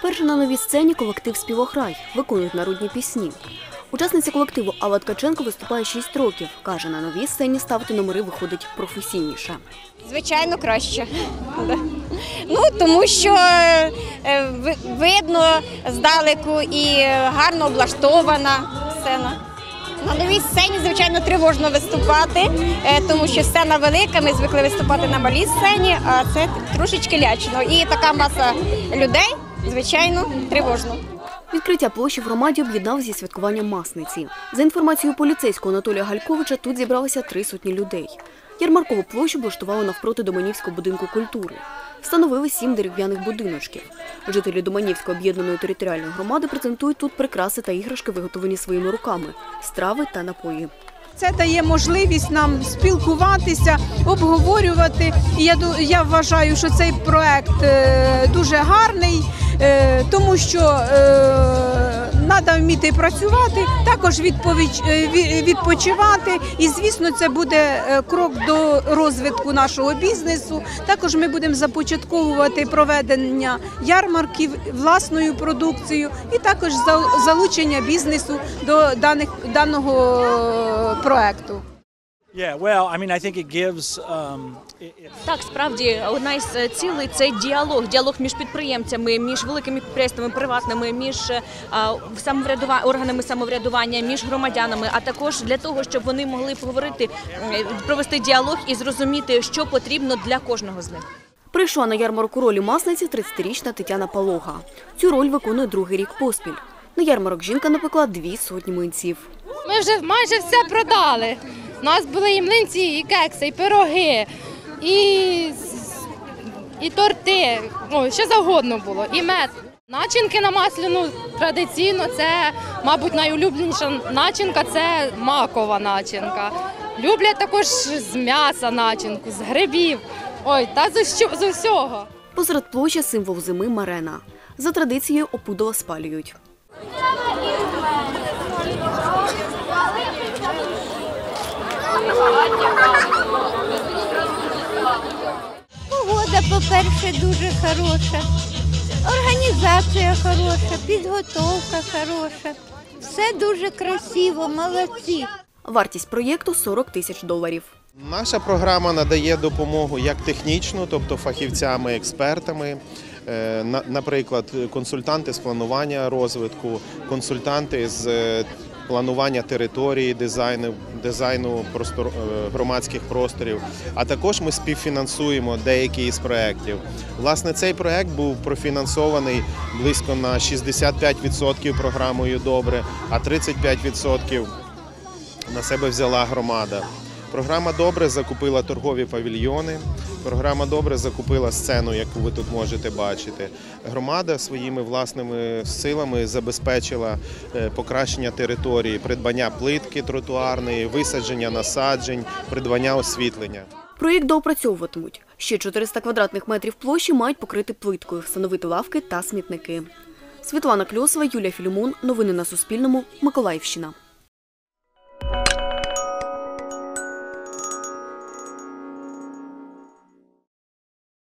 Вперше на новій сцені колектив «Співохрай» виконують народні пісні. Учасниця колективу Алла Ткаченко виступає 6 років. Каже, на новій сцені ставити номери виходить професійніше. Звичайно, краще. Ну, тому що видно здалеку і гарно облаштована сцена. На новій сцені, звичайно, тривожно виступати, тому що сцена велика, ми звикли виступати на малій сцені, а це трошечки лячно. І така маса людей, звичайно, тривожно. Відкриття площі в громаді об'єднав зі святкуванням Масниці. За інформацією поліцейського Анатолія Гальковича, тут зібралися 3 сотні людей. Ярмаркову площу облаштували навпроти Доманівського будинку культури. Встановили 7 дерев'яних будиночків. Жителі Доманівської об'єднаної територіальної громади презентують тут прикраси та іграшки, виготовлені своїми руками, страви та напої. Це дає можливість нам спілкуватися, обговорювати. Я вважаю, що цей проект дуже гарний, тому що треба вміти працювати, також відпочивати. І, звісно, це буде крок до розвитку нашого бізнесу. Також ми будемо започатковувати проведення ярмарків, власною продукцією і також залучення бізнесу до даного проекту. Так, справді, одна із цілей – це діалог між підприємцями, між великими підприємствами, приватними, між органами самоврядування, між громадянами, а також для того, щоб вони могли поговорити, провести діалог і зрозуміти, що потрібно для кожного з них. Прийшла на ярмарку ролі масниці 30-річна Тетяна Палога. Цю роль виконує 2-й рік поспіль. На ярмарок жінка напекла 2 сотні млинців. Ми вже майже все продали. У нас були і млинці, і кекси, і пироги, і торти, що завгодно було, і мед. Начинки на масляну традиційно, це, мабуть, найулюбленіша начинка – це макова начинка. Люблять також з м'яса начинку, з грибів, та з усього. Посеред площі символ зими Марена. За традицією опудало спалюють. Погода, по-перше, дуже хороша, організація хороша, підготовка хороша. Все дуже красиво, молодці. Вартість проєкту – 40 тисяч доларів. Наша програма надає допомогу як технічну, тобто фахівцями, експертами, наприклад, консультанти з планування розвитку, консультанти з планування території, дизайну громадських просторів, а також ми співфінансуємо деякі із проєктів. Власне, цей проєкт був профінансований близько на 65% програмою «Добре», а 35% на себе взяла громада. Програма «Добре» закупила торгові павільйони, програма «Добре» закупила сцену, яку ви тут можете бачити. Громада своїми власними силами забезпечила покращення території, придбання плитки тротуарної, висадження насаджень, придбання освітлення. Проєкт доопрацьовуватимуть. Ще 400 квадратних метрів площі мають покрити плиткою, встановити лавки та смітники. Світлана Кльосова, Юлія Філімон. Новини на Суспільному. Миколаївщина.